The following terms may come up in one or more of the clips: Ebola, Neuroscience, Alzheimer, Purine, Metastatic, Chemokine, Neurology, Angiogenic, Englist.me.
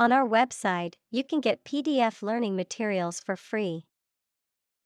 On our website, you can get PDF learning materials for free.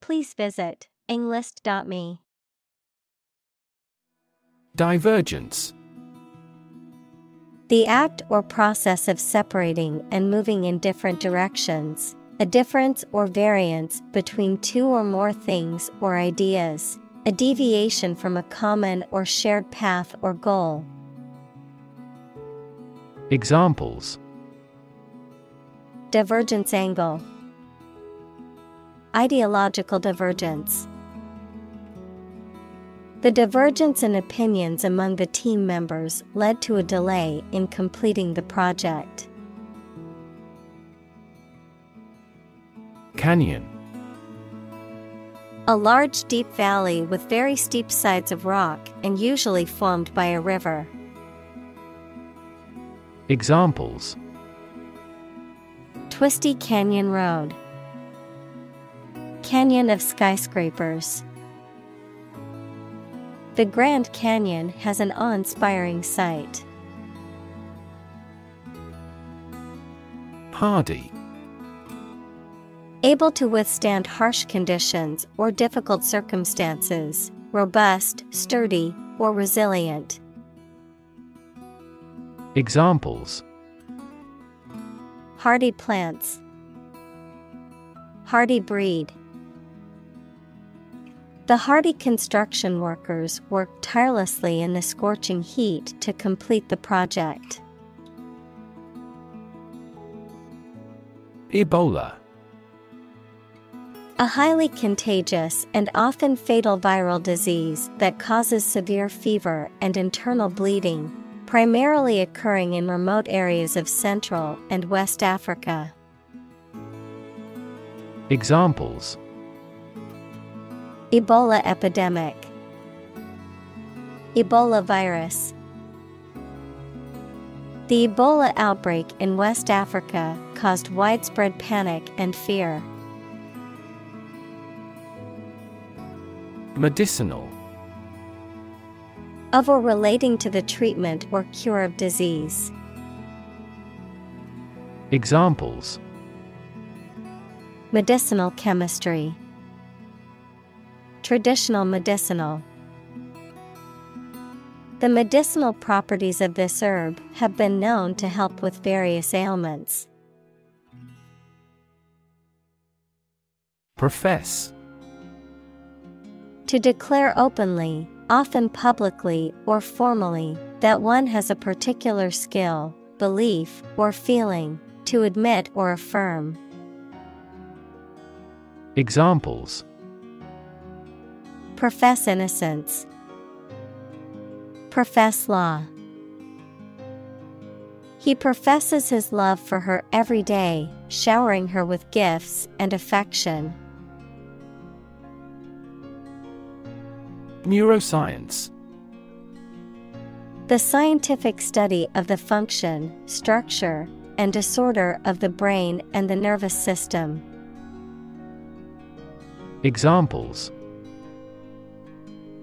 Please visit Englist.me. Divergence. The act or process of separating and moving in different directions, a difference or variance between two or more things or ideas, a deviation from a common or shared path or goal. Examples: divergence angle, ideological divergence. The divergence in opinions among the team members led to a delay in completing the project. Canyon. A large deep valley with very steep sides of rock and usually formed by a river. Examples: twisty canyon road, canyon of skyscrapers. The Grand Canyon has an awe-inspiring sight. Hardy. Able to withstand harsh conditions or difficult circumstances, robust, sturdy, or resilient. Examples: hardy plants, hardy breed. The hardy construction workers worked tirelessly in the scorching heat to complete the project. Ebola. A highly contagious and often fatal viral disease that causes severe fever and internal bleeding, primarily occurring in remote areas of Central and West Africa. Examples: Ebola epidemic, Ebola virus. The Ebola outbreak in West Africa caused widespread panic and fear. Medicinal. Of or relating to the treatment or cure of disease. Examples: medicinal chemistry, traditional medicinal. The medicinal properties of this herb have been known to help with various ailments. Profess. To declare openly, often publicly or formally, that one has a particular skill, belief, or feeling, to admit or affirm. Examples: profess innocence, profess law. He professes his love for her every day, showering her with gifts and affection. Neuroscience. The scientific study of the function, structure, and disorder of the brain and the nervous system. Examples: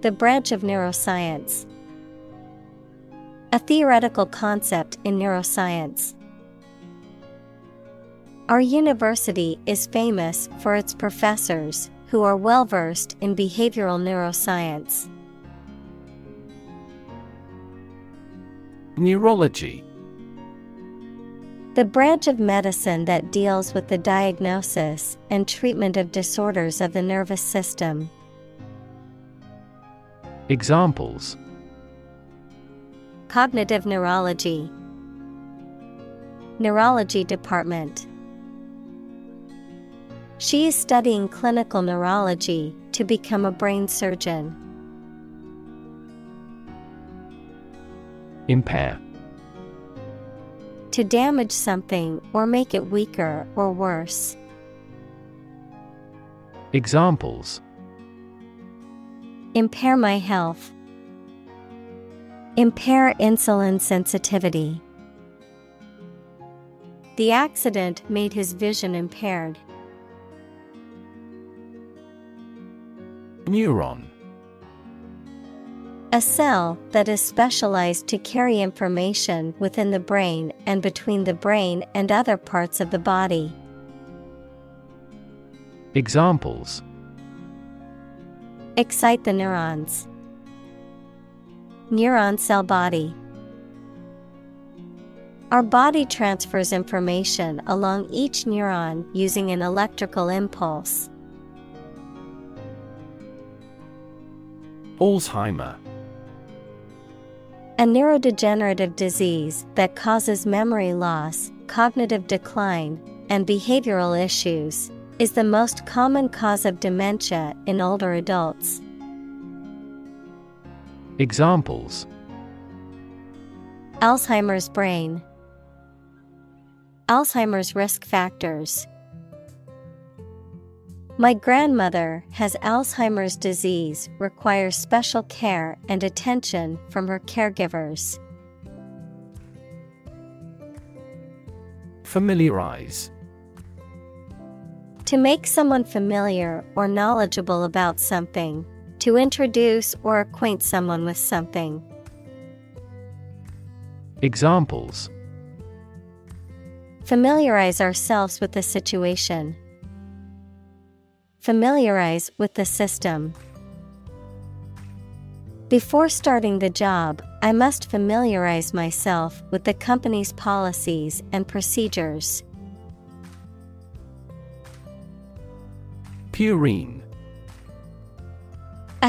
the branch of neuroscience, a theoretical concept in neuroscience. Our university is famous for its professors, who are well versed in behavioral neuroscience. Neurology. The branch of medicine that deals with the diagnosis and treatment of disorders of the nervous system. Examples: cognitive neurology, neurology department. She is studying clinical neurology to become a brain surgeon. Impair. To damage something or make it weaker or worse. Examples: impair my health, impair insulin sensitivity. The accident made his vision impaired. Neuron. A cell that is specialized to carry information within the brain and between the brain and other parts of the body. Examples: excite the neurons, neuron cell body. Our body transfers information along each neuron using an electrical impulse. Alzheimer. A neurodegenerative disease that causes memory loss, cognitive decline, and behavioral issues, is the most common cause of dementia in older adults. Examples: Alzheimer's brain, Alzheimer's risk factors. My grandmother has Alzheimer's disease, requires special care and attention from her caregivers. Familiarize. To make someone familiar or knowledgeable about something, to introduce or acquaint someone with something. Examples: familiarize ourselves with the situation. Familiarize with the system. Before starting the job, I must familiarize myself with the company's policies and procedures. Purine.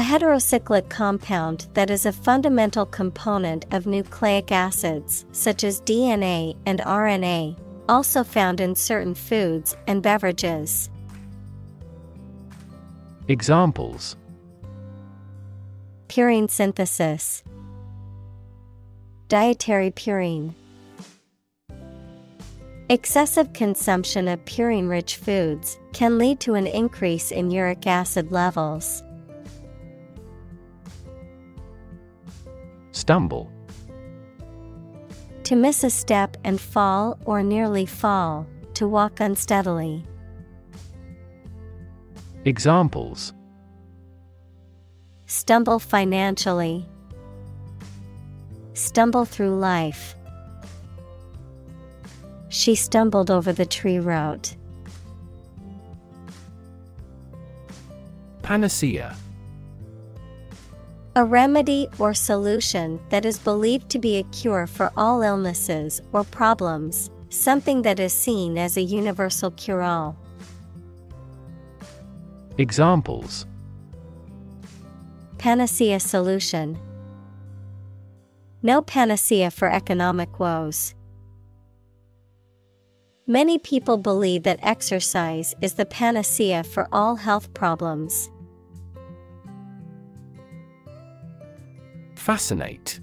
A heterocyclic compound that is a fundamental component of nucleic acids such as DNA and RNA, also found in certain foods and beverages. Examples: purine synthesis, dietary purine. Excessive consumption of purine-rich foods can lead to an increase in uric acid levels. Stumble. To miss a step and fall or nearly fall, to walk unsteadily. Examples: stumble financially, stumble through life. She stumbled over the tree root. Panacea. A remedy or solution that is believed to be a cure for all illnesses or problems, something that is seen as a universal cure-all. Examples: panacea solution, no panacea for economic woes. Many people believe that exercise is the panacea for all health problems. Fascinate.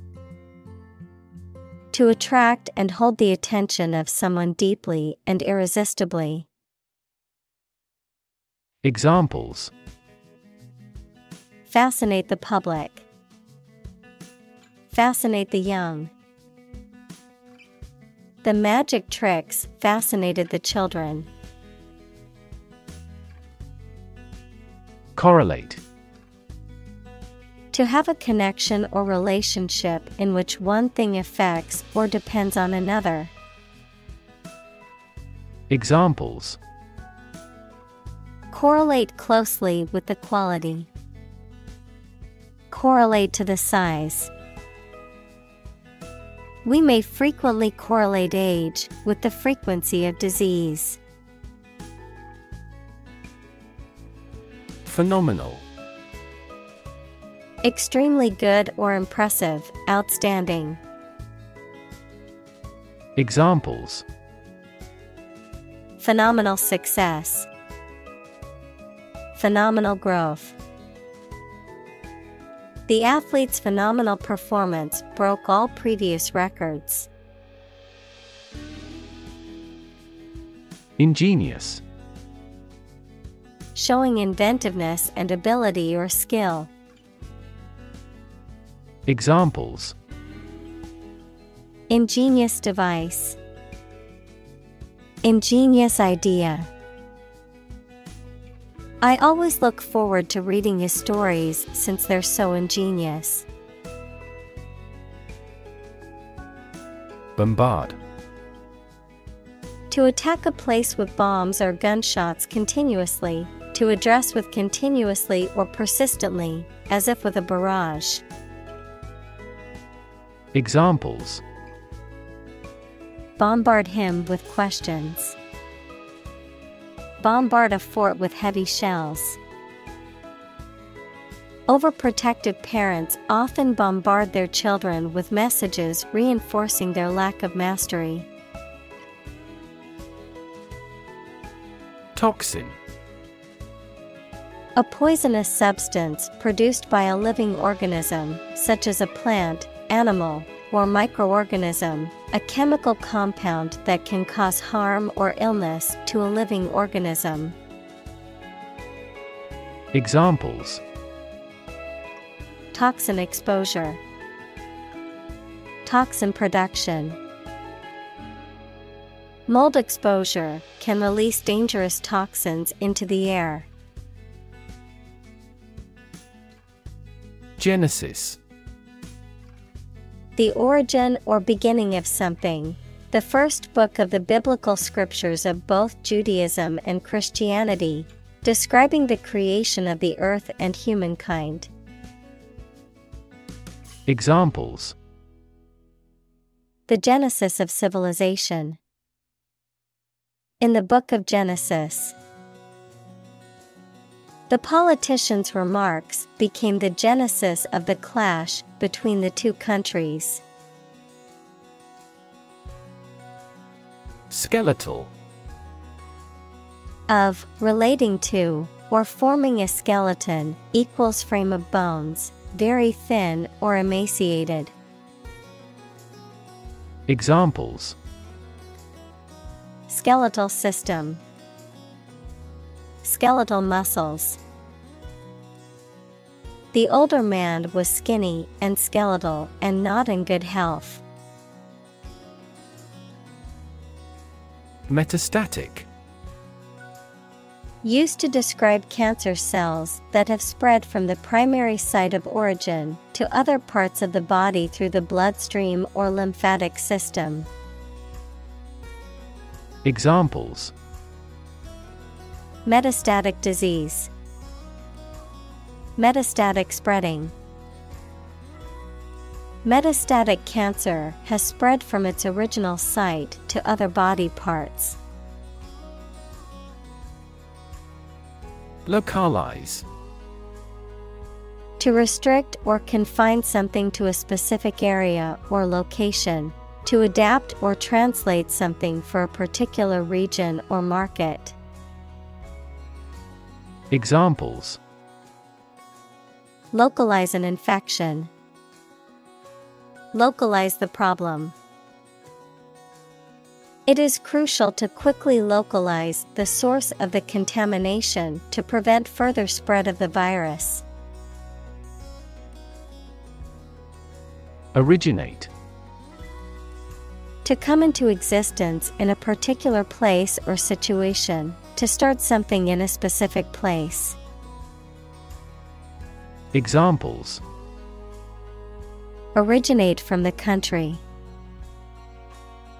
To attract and hold the attention of someone deeply and irresistibly. Examples: fascinate the public, fascinate the young. The magic tricks fascinated the children. Correlate. To have a connection or relationship in which one thing affects or depends on another. Examples: correlate closely with the quality. Correlate to the size. We may frequently correlate age with the frequency of disease. Phenomenal. Extremely good or impressive, outstanding. Examples: phenomenal success, phenomenal growth. The athlete's phenomenal performance broke all previous records. Ingenious. Showing inventiveness and ability or skill. Examples: ingenious device, ingenious idea. I always look forward to reading his stories since they're so ingenious. Bombard. To attack a place with bombs or gunshots continuously, to address with continuously or persistently, as if with a barrage. Examples: bombard him with questions. Bombard a fort with heavy shells. Overprotective parents often bombard their children with messages reinforcing their lack of mastery. Toxin. A poisonous substance produced by a living organism, such as a plant, animal, or microorganism, a chemical compound that can cause harm or illness to a living organism. Examples: toxin exposure, toxin production. Mold exposure can release dangerous toxins into the air. Genesis. The origin or beginning of something. The first book of the biblical scriptures of both Judaism and Christianity, describing the creation of the earth and humankind. Examples: the genesis of civilization. In the book of Genesis. The politician's remarks became the genesis of the clash between the two countries. Skeletal. Of, relating to, or forming a skeleton, equals frame of bones, very thin or emaciated. Examples: skeletal system, skeletal muscles. The older man was skinny and skeletal and not in good health. Metastatic. Used to describe cancer cells that have spread from the primary site of origin to other parts of the body through the bloodstream or lymphatic system. Examples: metastatic disease, metastatic spreading. Metastatic cancer has spread from its original site to other body parts. Localize. To restrict or confine something to a specific area or location, to adapt or translate something for a particular region or market. Examples: localize an infection, localize the problem. It is crucial to quickly localize the source of the contamination to prevent further spread of the virus. Originate. To come into existence in a particular place or situation, to start something in a specific place. Examples: originate from the country.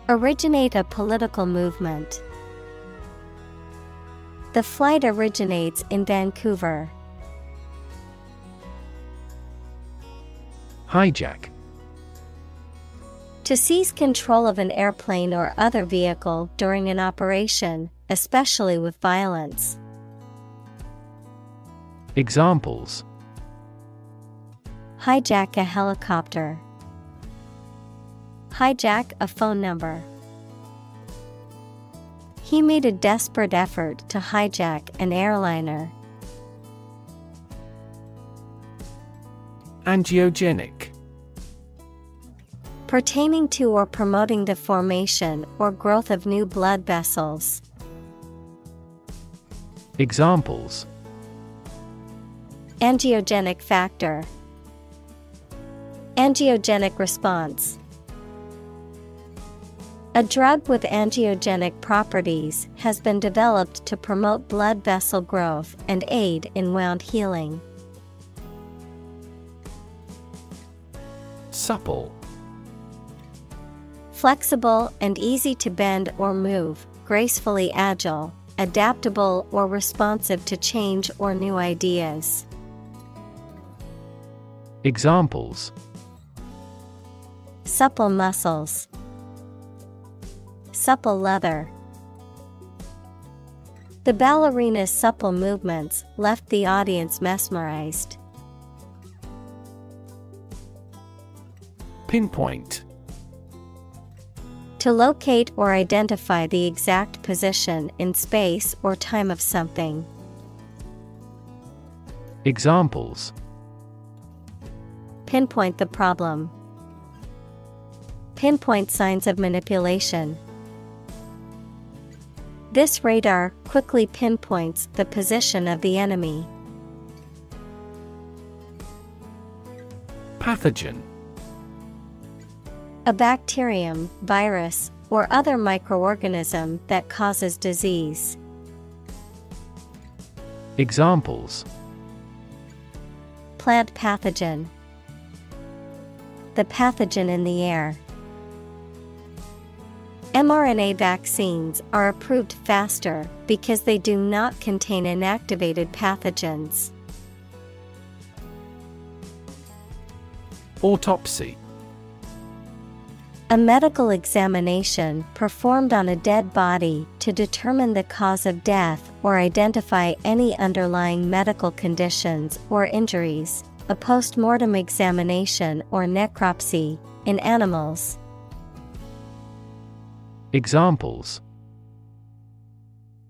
Originate a political movement. The flight originates in Vancouver. Hijack. To seize control of an airplane or other vehicle during an operation, especially with violence. Examples: hijack a helicopter, hijack a phone number. He made a desperate effort to hijack an airliner. Angiogenic. Pertaining to or promoting the formation or growth of new blood vessels. Examples: angiogenic factor, angiogenic response. A drug with angiogenic properties has been developed to promote blood vessel growth and aid in wound healing. Supple. Flexible and easy to bend or move, gracefully agile, adaptable or responsive to change or new ideas. Examples: supple muscles, supple leather. The ballerina's supple movements left the audience mesmerized. Pinpoint. To locate or identify the exact position in space or time of something. Examples: pinpoint the problem. Pinpoint signs of manipulation. This radar quickly pinpoints the position of the enemy. Pathogen. A bacterium, virus, or other microorganism that causes disease. Examples: plant pathogen, the pathogen in the air. mRNA vaccines are approved faster because they do not contain inactivated pathogens. Autopsy. A medical examination performed on a dead body to determine the cause of death or identify any underlying medical conditions or injuries. A post-mortem examination or necropsy in animals. Examples: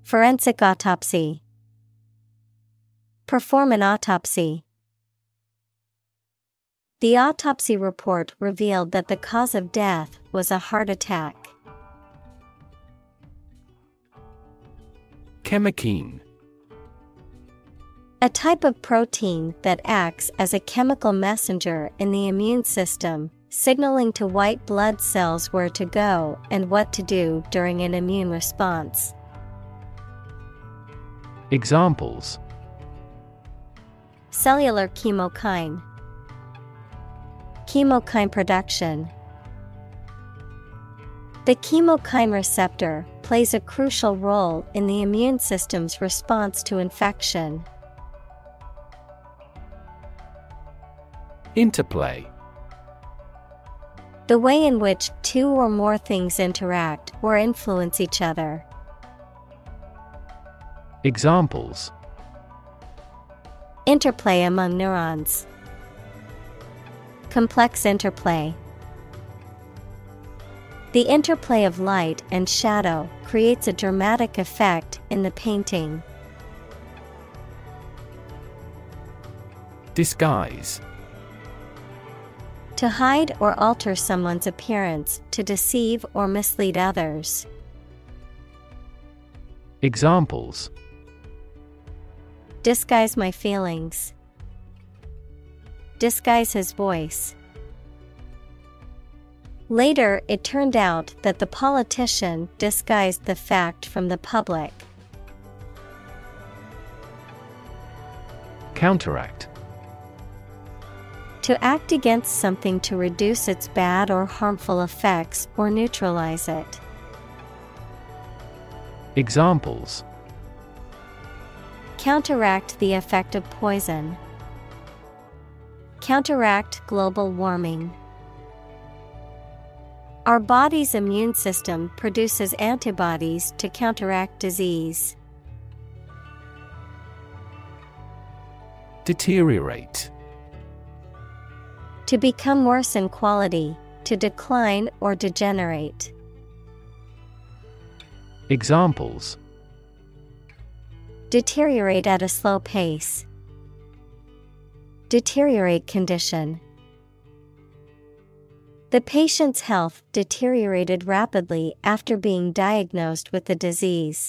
forensic autopsy. Perform an autopsy. The autopsy report revealed that the cause of death was a heart attack. Chemokine. A type of protein that acts as a chemical messenger in the immune system, signaling to white blood cells where to go and what to do during an immune response. Examples: cellular chemokine, chemokine production. The chemokine receptor plays a crucial role in the immune system's response to infection. Interplay. The way in which two or more things interact or influence each other. Examples: interplay among neurons, complex interplay. The interplay of light and shadow creates a dramatic effect in the painting. Disguise. To hide or alter someone's appearance to deceive or mislead others. Examples: disguise my feelings. Disguise his voice. Later, it turned out that the politician disguised the fact from the public. Counteract. To act against something to reduce its bad or harmful effects or neutralize it. Examples: counteract the effect of poison. Counteract global warming. Our body's immune system produces antibodies to counteract disease. Deteriorate. To become worse in quality, to decline or degenerate. Examples: deteriorate at a slow pace. Deteriorate condition. The patient's health deteriorated rapidly after being diagnosed with the disease.